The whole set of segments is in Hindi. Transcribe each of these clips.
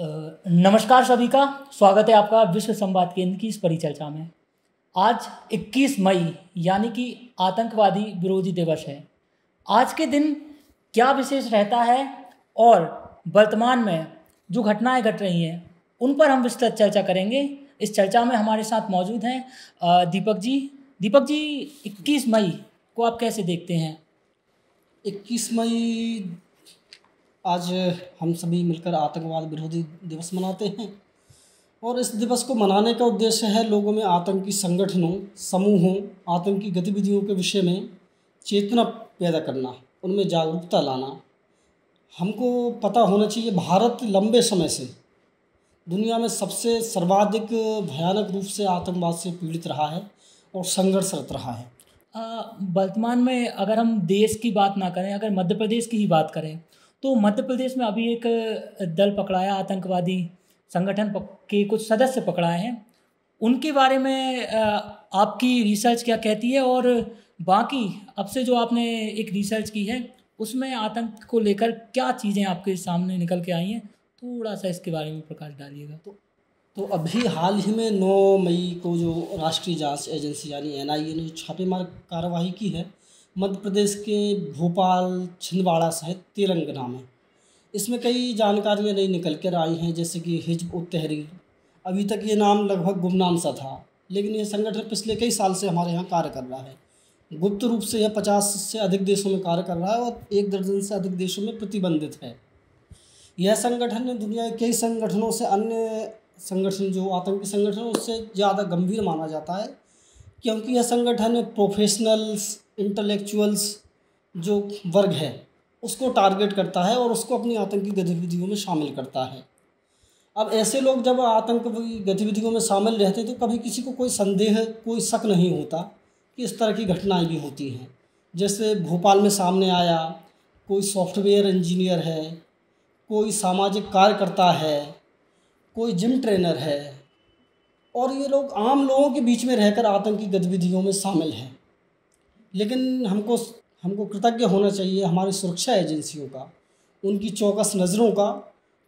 नमस्कार सभी का, स्वागत है आपका विश्व संवाद केंद्र की इस परिचर्चा में। आज 21 मई यानी कि आतंकवादी विरोधी दिवस है। आज के दिन क्या विशेष रहता है और वर्तमान में जो घटनाएं घट रही हैं उन पर हम विस्तृत चर्चा करेंगे। इस चर्चा में हमारे साथ मौजूद हैं दीपक जी। दीपक जी, 21 मई को आप कैसे देखते हैं? 21 मई, आज हम सभी मिलकर आतंकवाद विरोधी दिवस मनाते हैं और इस दिवस को मनाने का उद्देश्य है लोगों में आतंकी संगठनों, समूहों, आतंकी गतिविधियों के विषय में चेतना पैदा करना, उनमें जागरूकता लाना। हमको पता होना चाहिए भारत लंबे समय से दुनिया में सबसे सर्वाधिक भयानक रूप से आतंकवाद से पीड़ित रहा है और संघर्षरत रहा है। वर्तमान में अगर हम देश की बात ना करें, अगर मध्य प्रदेश की ही बात करें तो मध्य प्रदेश में अभी एक दल पकड़ाया, आतंकवादी संगठन के कुछ सदस्य पकड़ाए हैं। उनके बारे में आपकी रिसर्च क्या कहती है और बाकी अब से जो आपने एक रिसर्च की है उसमें आतंक को लेकर क्या चीज़ें आपके सामने निकल के आई हैं, थोड़ा सा इसके बारे में प्रकाश डालिएगा। तो अभी हाल ही में 9 मई को जो राष्ट्रीय जाँच एजेंसी यानी NIA ने छापेमार कार्रवाई की है मध्य प्रदेश के भोपाल, छिंदवाड़ा सहित तेलंगाना में, इसमें कई जानकारियाँ नई निकल कर आई हैं, जैसे कि हिज़्ब उत-तहरीर। अभी तक ये नाम लगभग गुमनाम सा था, लेकिन यह संगठन पिछले कई साल से हमारे यहाँ कार्य कर रहा है। गुप्त रूप से यह 50 से अधिक देशों में कार्य कर रहा है और 1 दर्जन से अधिक देशों में प्रतिबंधित है। यह संगठन ने दुनिया के कई संगठनों से, अन्य संगठन जो आतंकी संगठन उससे ज़्यादा गंभीर माना जाता है, क्योंकि यह संगठन प्रोफेशनल्स, इंटेलेक्चुअल्स जो वर्ग है उसको टारगेट करता है और उसको अपनी आतंकी गतिविधियों में शामिल करता है। अब ऐसे लोग जब आतंकी गतिविधियों में शामिल रहते हैं तो कभी किसी को कोई संदेह, कोई शक नहीं होता कि इस तरह की घटनाएं भी होती हैं। जैसे भोपाल में सामने आया, कोई सॉफ्टवेयर इंजीनियर है, कोई सामाजिक कार्यकर्ता है, कोई जिम ट्रेनर है और ये लोग आम लोगों के बीच में रहकर आतंकी गतिविधियों में शामिल हैं। लेकिन हमको कृतज्ञ होना चाहिए हमारी सुरक्षा एजेंसियों का, उनकी चौकस नज़रों का,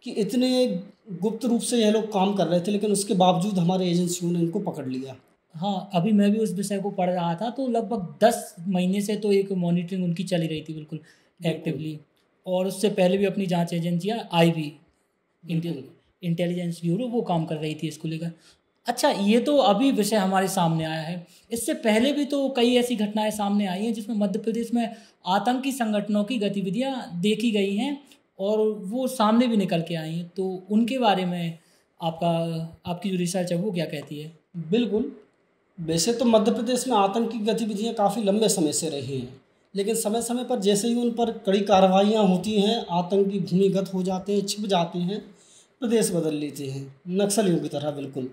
कि इतने गुप्त रूप से यह लोग काम कर रहे थे लेकिन उसके बावजूद हमारे एजेंसियों ने इनको पकड़ लिया। हाँ, अभी मैं भी उस विषय को पढ़ रहा था तो लगभग 10 महीने से तो एक मॉनिटरिंग उनकी चली रही थी, बिल्कुल एक्टिवली, और उससे पहले भी अपनी जाँच एजेंसियाँ IB इंटेलिजेंस ब्यूरो वो काम कर रही थी इसको लेकर। अच्छा, ये तो अभी विषय हमारे सामने आया है, इससे पहले भी तो कई ऐसी घटनाएं सामने आई हैं जिसमें मध्य प्रदेश में आतंकी संगठनों की गतिविधियां देखी गई हैं और वो सामने भी निकल के आई हैं, तो उनके बारे में आपकी जो रिसर्च है वो क्या कहती है? बिल्कुल, वैसे तो मध्य प्रदेश में आतंकी गतिविधियाँ काफ़ी लंबे समय से रही हैं, लेकिन समय समय पर जैसे ही उन पर कड़ी कार्रवाइयाँ होती हैं, आतंकी भूमिगत हो जाते हैं, छिप जाते हैं, प्रदेश बदल लेते हैं नक्सलियों की तरह, बिल्कुल।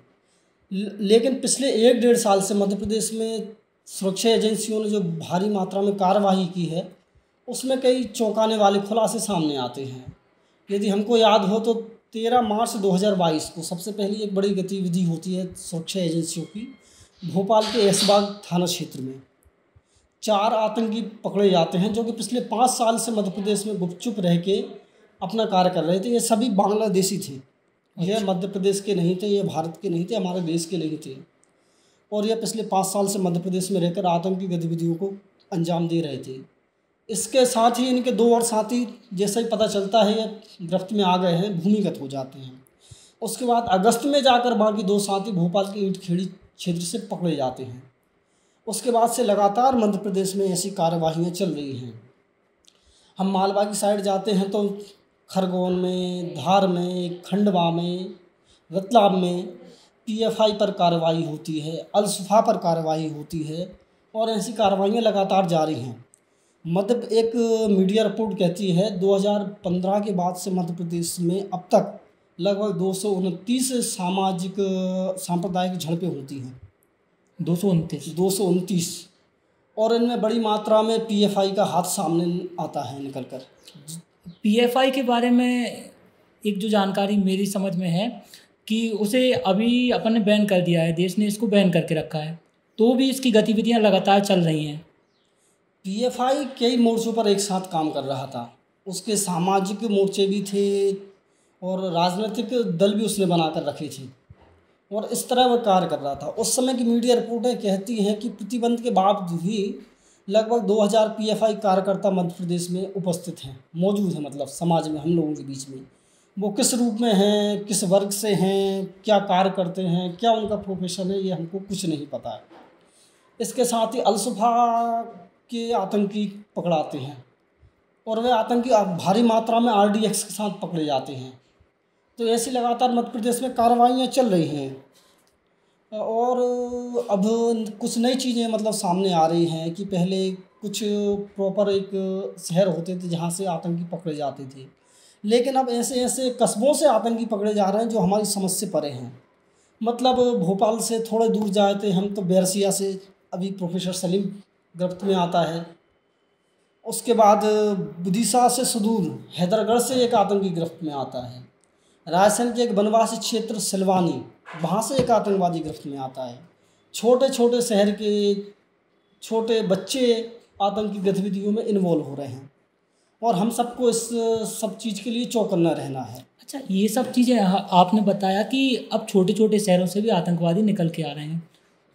लेकिन पिछले 1-1.5 साल से मध्य प्रदेश में सुरक्षा एजेंसियों ने जो भारी मात्रा में कार्रवाई की है उसमें कई चौंकाने वाले खुलासे सामने आते हैं। यदि हमको याद हो तो 13 मार्च 2022 को सबसे पहली एक बड़ी गतिविधि होती है सुरक्षा एजेंसियों की, भोपाल के ऐशबाग थाना क्षेत्र में 4 आतंकी पकड़े जाते हैं जो कि पिछले 5 साल से मध्य प्रदेश में गुपचुप रह के अपना कार्य कर रहे थे। ये सभी बांग्लादेशी थे, यह मध्य प्रदेश के नहीं थे, यह भारत के नहीं थे, हमारे देश के नहीं थे और यह पिछले 5 साल से मध्य प्रदेश में रहकर आतंकी गतिविधियों को अंजाम दे रहे थे। इसके साथ ही इनके 2 और साथी जैसे ही पता चलता है यह गिरफ्त में आ गए हैं, भूमिगत हो जाते हैं। उसके बाद अगस्त में जाकर बाकी 2 साथी भोपाल के ईंटखेड़ी क्षेत्र से पकड़े जाते हैं। उसके बाद से लगातार मध्य प्रदेश में ऐसी कार्यवाहियाँ चल रही हैं। हम मालवा की साइड जाते हैं तो खरगोन में, धार में, खंडवा में, रतलाम में PFI पर कार्रवाई होती है, अलसुफा पर कार्रवाई होती है और ऐसी कार्रवाइयाँ लगातार जारी हैं। मतलब एक मीडिया रिपोर्ट कहती है 2015 के बाद से मध्य प्रदेश में अब तक लगभग 229 सामाजिक सांप्रदायिक झड़पें होती हैं, 229, और इनमें बड़ी मात्रा में PFI का हाथ सामने आता है निकल कर। PFI के बारे में एक जो जानकारी मेरी समझ में है कि उसे अभी अपन ने बैन कर दिया है, देश ने इसको बैन करके रखा है, तो भी इसकी गतिविधियां लगातार चल रही हैं। PFI कई मोर्चों पर एक साथ काम कर रहा था, उसके सामाजिक मोर्चे भी थे और राजनीतिक दल भी उसने बनाकर रखी थी और इस तरह वह कार्य कर रहा था। उस समय की मीडिया रिपोर्टें कहती हैं कि प्रतिबंध के बावजूद भी लगभग 2000 PFI कार्यकर्ता मध्य प्रदेश में उपस्थित हैं, मौजूद हैं, मतलब समाज में हम लोगों के बीच में। वो किस रूप में हैं, किस वर्ग से हैं, क्या कार्य करते हैं, क्या उनका प्रोफेशन है, ये हमको कुछ नहीं पता है। इसके साथ ही अलसफा के आतंकी पकड़ाते हैं और वे आतंकी भारी मात्रा में आरडीएक्स के साथ पकड़े जाते हैं। तो ऐसी लगातार मध्य प्रदेश में कार्रवाइयाँ चल रही हैं और अब कुछ नई चीज़ें मतलब सामने आ रही हैं कि पहले कुछ प्रॉपर एक शहर होते थे जहाँ से आतंकी पकड़े जाते थे, लेकिन अब ऐसे ऐसे कस्बों से आतंकी पकड़े जा रहे हैं जो हमारी समझ से परे हैं। मतलब भोपाल से थोड़े दूर जाए थे हम तो बैरसिया से अभी प्रोफेसर सलीम गिरफ्त में आता है, उसके बाद विदिशा से सुदूर हैदरगढ़ से एक आतंकी गिरफ्त में आता है, रायसेन के एक वनवासी क्षेत्र सिलवानी वहाँ से एक आतंकवादी गिरफ्त में आता है। छोटे छोटे शहर के छोटे बच्चे आतंकी गतिविधियों में इन्वॉल्व हो रहे हैं और हम सबको इस सब चीज़ के लिए चौकन्ना रहना है। अच्छा, ये सब चीज़ें आपने बताया कि अब छोटे छोटे शहरों से भी आतंकवादी निकल के आ रहे हैं,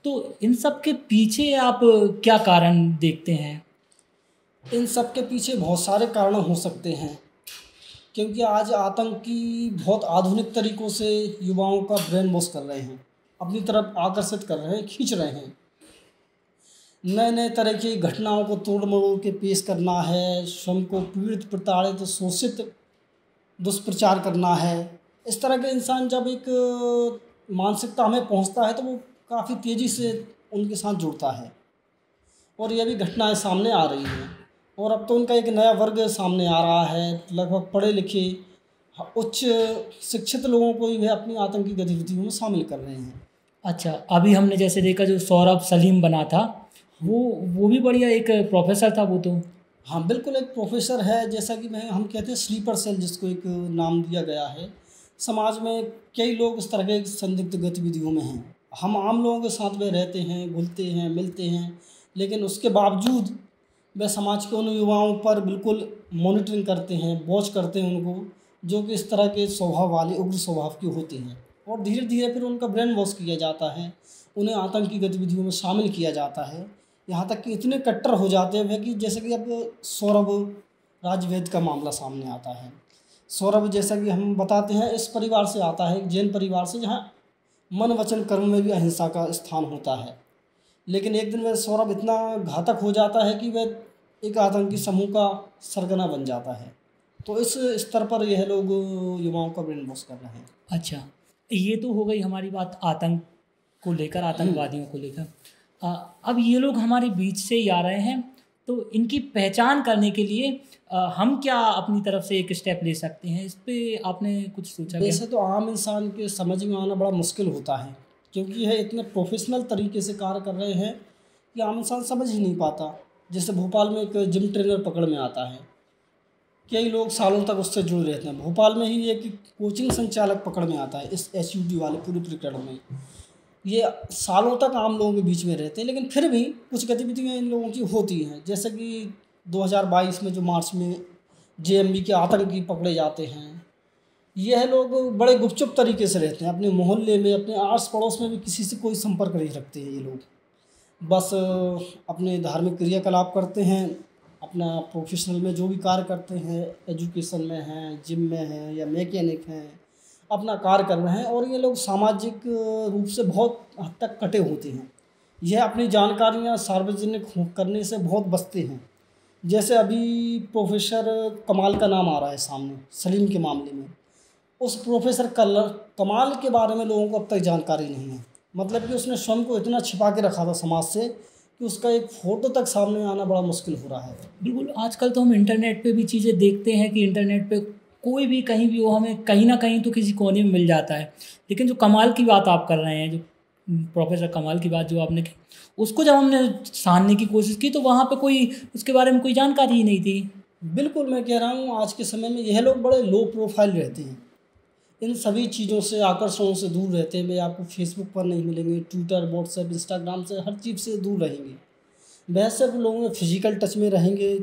तो इन सब के पीछे आप क्या कारण देखते हैं? इन सब के पीछे बहुत सारे कारण हो सकते हैं, क्योंकि आज आतंकी बहुत आधुनिक तरीक़ों से युवाओं का ब्रेन वॉश कर रहे हैं, अपनी तरफ आकर्षित कर रहे हैं, खींच रहे हैं। नए नए तरह की घटनाओं को तोड़ मरोड़ के पेश करना है, स्वयं को पीड़ित प्रताड़ित शोषित दुष्प्रचार करना है। इस तरह के इंसान जब एक मानसिकता में पहुंचता है तो वो काफ़ी तेज़ी से उनके साथ जुड़ता है और यह भी घटनाएं सामने आ रही हैं। और अब तो उनका एक नया वर्ग सामने आ रहा है, लगभग पढ़े लिखे उच्च शिक्षित लोगों को भी अपनी आतंकी गतिविधियों में शामिल कर रहे हैं। अच्छा, अभी हमने जैसे देखा जो सौरभ सलीम बना था वो भी बढ़िया एक प्रोफेसर था वो तो। हाँ बिल्कुल, एक प्रोफेसर है, जैसा कि हम कहते हैं स्लीपर सेल जिसको एक नाम दिया गया है। समाज में कई लोग इस तरह के संदिग्ध गतिविधियों में हैं। हम आम लोगों के साथ में रहते हैं, घुलते हैं, मिलते हैं, लेकिन उसके बावजूद वे समाज के उन युवाओं पर बिल्कुल मॉनिटरिंग करते हैं, वॉच करते हैं उनको, जो कि इस तरह के स्वभाव वाले उग्र स्वभाव के होते हैं। और धीरे धीरे फिर उनका ब्रेन वॉश किया जाता है, उन्हें आतंकी गतिविधियों में शामिल किया जाता है, यहाँ तक कि इतने कट्टर हो जाते हैं कि जैसे कि अब सौरभ राजवेद का मामला सामने आता है। सौरभ, जैसा कि हम बताते हैं, इस परिवार से आता है, जैन परिवार से, जहाँ मन वचन कर्म में भी अहिंसा का स्थान होता है। लेकिन एक दिन वह सौरभ इतना घातक हो जाता है कि वह एक आतंकी समूह का सरगना बन जाता है। तो इस स्तर पर यह लोग युवाओं का ब्रेन वॉश कर रहे हैं। अच्छा, ये तो हो गई हमारी बात आतंक को लेकर, आतंकवादियों को लेकर। अब ये लोग हमारे बीच से ही आ रहे हैं, तो इनकी पहचान करने के लिए हम क्या अपनी तरफ से एक स्टेप ले सकते हैं, इस पे आपने कुछ सोचा? वैसे तो आम इंसान के समझ में आना बड़ा मुश्किल होता है, क्योंकि यह इतने प्रोफेशनल तरीके से कार्य कर रहे हैं कि आम इंसान समझ ही नहीं पाता। जैसे भोपाल में एक जिम ट्रेनर पकड़ में आता है, कई लोग सालों तक उससे जुड़े रहते हैं। भोपाल में ही एक कोचिंग संचालक पकड़ में आता है, इस HUT वाले पूरे प्रकरण में ये सालों तक आम लोगों के बीच में रहते हैं, लेकिन फिर भी कुछ गतिविधियाँ इन लोगों की होती हैं। जैसे कि 2022 में जो मार्च में JMB के आतंकी पकड़े जाते हैं, यह लोग बड़े गुपचुप तरीके से रहते हैं, अपने मोहल्ले में, अपने आस पड़ोस में भी किसी से कोई संपर्क नहीं रखते हैं। ये लोग बस अपने धार्मिक क्रियाकलाप करते हैं, अपना प्रोफेशनल में जो भी कार्य करते हैं, एजुकेशन में हैं, जिम में हैं या मैकेनिक हैं, अपना कार्य कर रहे हैं। और ये लोग सामाजिक रूप से बहुत हद तक कटे होते हैं, यह अपनी जानकारियाँ सार्वजनिक करने से बहुत बचते हैं। जैसे अभी प्रोफेसर कमाल का नाम आ रहा है सामने सलीम के मामले में, उस प्रोफेसर कमाल के बारे में लोगों को अब तक जानकारी नहीं है। मतलब कि उसने स्वयं को इतना छिपा के रखा था समाज से कि उसका एक फ़ोटो तक सामने आना बड़ा मुश्किल हो रहा है। बिल्कुल, आजकल तो हम इंटरनेट पे भी चीज़ें देखते हैं कि इंटरनेट पे कोई भी कहीं भी हो, हमें कहीं ना कहीं तो किसी कोने में मिल जाता है। लेकिन जो कमाल की बात आप कर रहे हैं, जो प्रोफेसर कमाल की बात जो आपने की, उसको जब हमने सानने की कोशिश की तो वहाँ पे कोई उसके बारे में कोई जानकारी ही नहीं थी। बिल्कुल, मैं कह रहा हूँ आज के समय में यह लोग बड़े लो प्रोफाइल रहते हैं, इन सभी चीज़ों से आकर्षणों से दूर रहते हैं। वे आपको फेसबुक पर नहीं मिलेंगे, ट्विटर, व्हाट्सएप, इंस्टाग्राम से, हर चीज़ से दूर रहेंगे। वह सब लोगों में फिजिकल टच में रहेंगे,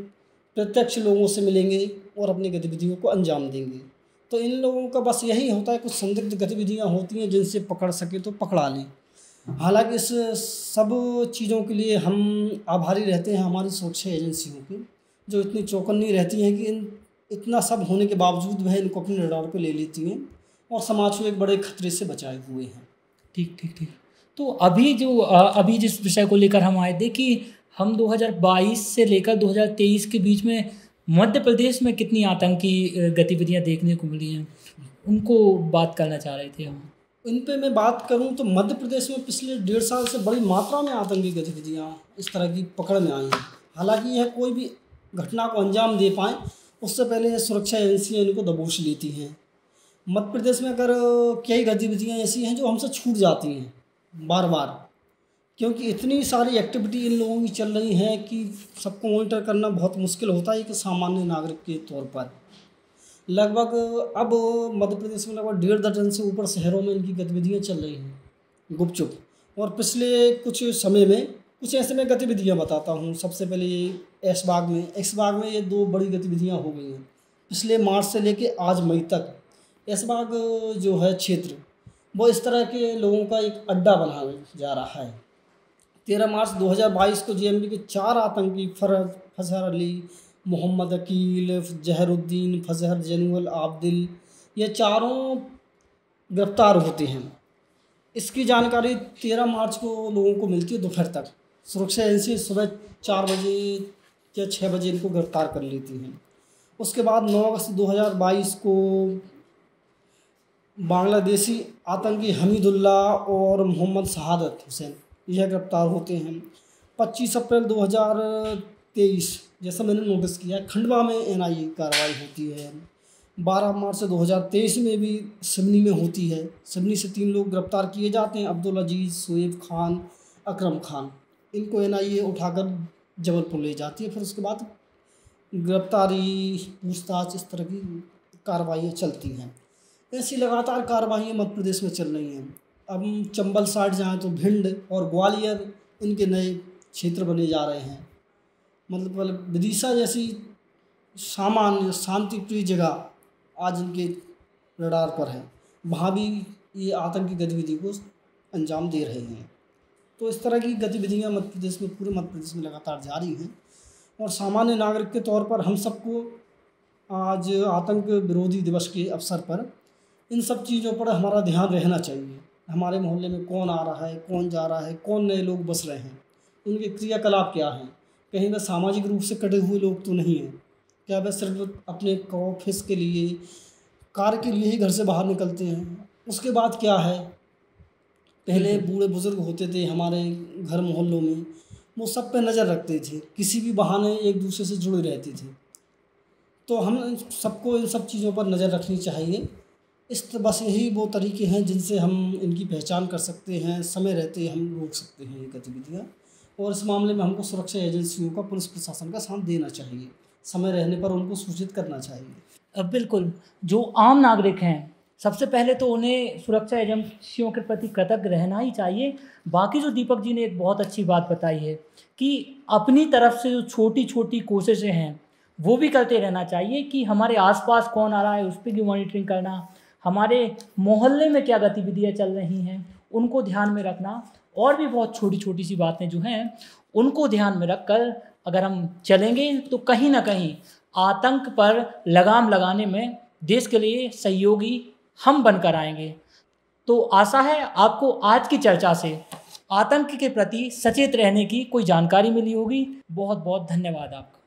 प्रत्यक्ष लोगों से मिलेंगे और अपनी गतिविधियों को अंजाम देंगे। तो इन लोगों का बस यही होता है कुछ संदिग्ध गतिविधियां होती हैं जिनसे पकड़ सके तो पकड़ा लें। हालांकि इस सब चीज़ों के लिए हम आभारी रहते हैं हमारी सुरक्षा एजेंसियों की, जो इतनी चौकन्नी रहती हैं कि इन इतना सब होने के बावजूद वह इनको अपने रडार पर ले लेती हैं और समाज को एक बड़े खतरे से बचाए हुए हैं। ठीक ठीक ठीक। तो अभी जिस विषय को लेकर हम आए थे कि हम 2022 से लेकर 2023 के बीच में मध्य प्रदेश में कितनी आतंकी गतिविधियां देखने को मिली हैं, उनको बात करना चाह रहे थे हम। इन पे मैं बात करूं तो मध्य प्रदेश में पिछले 1.5 साल से बड़ी मात्रा में आतंकी गतिविधियां इस तरह की पकड़ में आई हैं। हालांकि यह कोई भी घटना को अंजाम दे पाएँ उससे पहले सुरक्षा एजेंसियाँ इनको दबोच लेती हैं। मध्य प्रदेश में अगर कई गतिविधियाँ ऐसी हैं जो हमसे छूट जाती हैं बार बार, क्योंकि इतनी सारी एक्टिविटी इन लोगों की चल रही है कि सबको मॉनिटर करना बहुत मुश्किल होता है कि सामान्य नागरिक के तौर पर। लगभग अब मध्य प्रदेश में लगभग 1.5 दर्जन से ऊपर शहरों में इनकी गतिविधियां चल रही हैं गुपचुप। और पिछले कुछ समय में कुछ ऐसे मैं गतिविधियां बताता हूं। सबसे पहले ऐशबाग में ये 2 बड़ी गतिविधियाँ हो गई हैं पिछले मार्च से लेकर आज मई तक। ऐशबाग जो है क्षेत्र वो इस तरह के लोगों का एक अड्डा बनाया जा रहा है। 13 मार्च 2022 को जेएमबी के 4 आतंकी फरह फजहर अली, मोहम्मद अकील जहरुद्दीन, फजहर जनुल, आब्दिल, ये चारों गिरफ्तार होते हैं। इसकी जानकारी 13 मार्च को लोगों को मिलती है दोपहर तक। सुरक्षा एजेंसी सुबह 4 बजे या 6 बजे इनको गिरफ्तार कर लेती हैं। उसके बाद 9 अगस्त 2022 को बांग्लादेशी आतंकी हमीदुल्ल और मोहम्मद शहादत हुसैन यह गिरफ्तार होते हैं। 25 अप्रैल 2023 जैसा मैंने नोटिस किया खंडवा में एनआईए कार्रवाई होती है। 12 मार्च 2023 में भी सिवनी में होती है। सिवनी से 3 लोग गिरफ्तार किए जाते हैं, अब्दुल अजीज, सोएब खान, अकरम खान। इनको एनआईए उठाकर जबलपुर ले जाती है। फिर उसके बाद गिरफ्तारी, पूछताछ, इस तरह की कार्रवाइयाँ चलती हैं। ऐसी लगातार कार्रवाइयाँ मध्य प्रदेश में चल रही हैं। अब चंबल साइड जाएँ तो भिंड और ग्वालियर इनके नए क्षेत्र बने जा रहे हैं। मतलब विदिशा जैसी सामान्य शांतिप्रिय जगह आज इनके रडार पर है, वहाँ भी ये आतंकी गतिविधि को अंजाम दे रहे हैं। तो इस तरह की गतिविधियाँ मध्य प्रदेश में, पूरे मध्य प्रदेश में लगातार जारी हैं। और सामान्य नागरिक के तौर पर हम सबको आज आतंक विरोधी दिवस के अवसर पर इन सब चीज़ों पर हमारा ध्यान रहना चाहिए। हमारे मोहल्ले में कौन आ रहा है, कौन जा रहा है, कौन नए लोग बस रहे हैं, उनके क्रियाकलाप क्या हैं, कहीं वह सामाजिक रूप से कटे हुए लोग तो नहीं हैं, क्या वह सिर्फ अपने ऑफिस के लिए, कार्य के लिए ही घर से बाहर निकलते हैं, उसके बाद क्या है। पहले बूढ़े बुजुर्ग होते थे हमारे घर मोहल्लों में, वो सब पे नज़र रखते थे, किसी भी बहाने एक दूसरे से जुड़े रहते थे। तो हम सबको इन सब चीज़ों पर नज़र रखनी चाहिए। बस यही वो तरीके हैं जिनसे हम इनकी पहचान कर सकते हैं, समय रहते हम रोक सकते हैं ये गतिविधियाँ। और इस मामले में हमको सुरक्षा एजेंसियों का, पुलिस प्रशासन का साथ देना चाहिए, समय रहने पर उनको सूचित करना चाहिए। अब बिल्कुल जो आम नागरिक हैं सबसे पहले तो उन्हें सुरक्षा एजेंसियों के प्रति कृतज्ञ रहना ही चाहिए। बाकी जो दीपक जी ने एक बहुत अच्छी बात बताई है कि अपनी तरफ से जो छोटी छोटी कोशिशें हैं वो भी करते रहना चाहिए कि हमारे आसपास कौन आ रहा है उस पर भी मॉनिटरिंग करना, हमारे मोहल्ले में क्या गतिविधियाँ चल रही हैं उनको ध्यान में रखना, और भी बहुत छोटी छोटी सी बातें जो हैं उनको ध्यान में रख कर अगर हम चलेंगे तो कहीं ना कहीं आतंक पर लगाम लगाने में देश के लिए सहयोगी हम बनकर आएंगे। तो आशा है आपको आज की चर्चा से आतंक के प्रति सचेत रहने की कोई जानकारी मिली होगी। बहुत बहुत धन्यवाद आपका।